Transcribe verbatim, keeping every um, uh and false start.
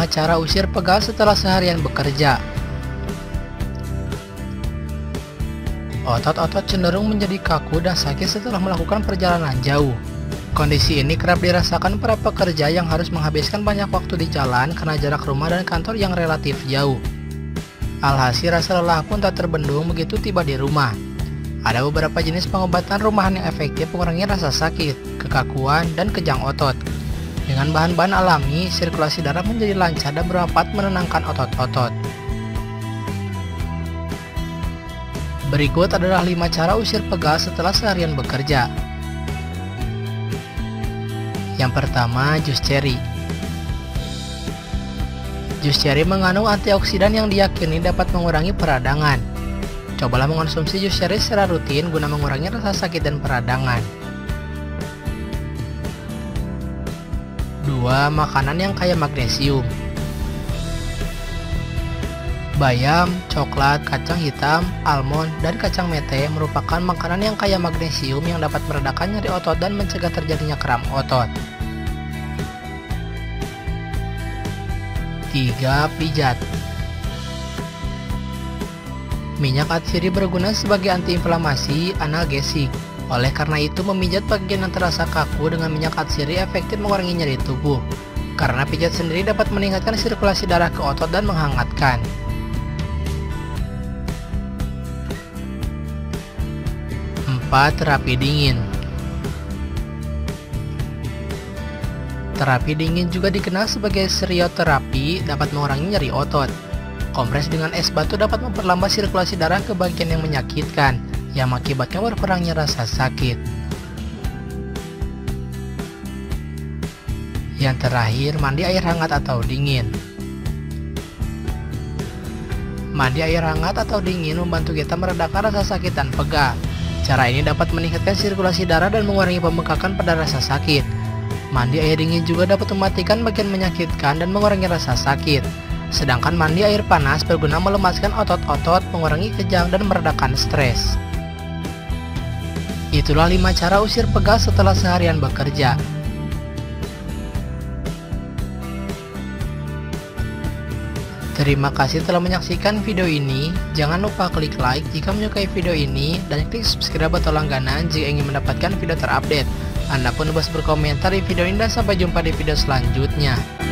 lima cara usir pegal setelah seharian bekerja. Otot-otot cenderung menjadi kaku dan sakit setelah melakukan perjalanan jauh. Kondisi ini kerap dirasakan para pekerja yang harus menghabiskan banyak waktu di jalan karena jarak rumah dan kantor yang relatif jauh. Alhasil rasa lelah pun tak terbendung begitu tiba di rumah. Ada beberapa jenis pengobatan rumahan yang efektif mengurangi rasa sakit, kekakuan, dan kejang otot. Dengan bahan-bahan alami, sirkulasi darah menjadi lancar dan bermanfaat menenangkan otot-otot. Berikut adalah lima cara usir pegal setelah seharian bekerja. Yang pertama, jus ceri. Jus ceri mengandung antioksidan yang diyakini dapat mengurangi peradangan. Cobalah mengonsumsi jus ceri secara rutin guna mengurangi rasa sakit dan peradangan. Dua. Makanan yang kaya magnesium. Bayam, coklat, kacang hitam, almond, dan kacang mete merupakan makanan yang kaya magnesium yang dapat meredakan nyeri otot dan mencegah terjadinya kram otot. Tiga. Pijat. Minyak atsiri berguna sebagai antiinflamasi, analgesik. Oleh karena itu, memijat bagian yang terasa kaku dengan minyak atsiri efektif mengurangi nyeri tubuh. Karena pijat sendiri dapat meningkatkan sirkulasi darah ke otot dan menghangatkan. Empat. Terapi dingin. Terapi dingin juga dikenal sebagai serioterapi, dapat mengurangi nyeri otot. Kompres dengan es batu dapat memperlambat sirkulasi darah ke bagian yang menyakitkan, yang mengakibatkan berkurangnya rasa sakit. Yang terakhir, mandi air hangat atau dingin. Mandi air hangat atau dingin membantu kita meredakan rasa sakit dan pegal. Cara ini dapat meningkatkan sirkulasi darah dan mengurangi pembekakan pada rasa sakit. Mandi air dingin juga dapat mematikan bagian menyakitkan dan mengurangi rasa sakit. Sedangkan mandi air panas berguna melemaskan otot-otot, mengurangi kejang, dan meredakan stres. Itulah lima cara usir pegal setelah seharian bekerja. Terima kasih telah menyaksikan video ini. Jangan lupa klik like jika menyukai video ini, dan klik subscribe atau langganan jika ingin mendapatkan video terupdate. Anda pun bebas berkomentar di video ini, dan sampai jumpa di video selanjutnya.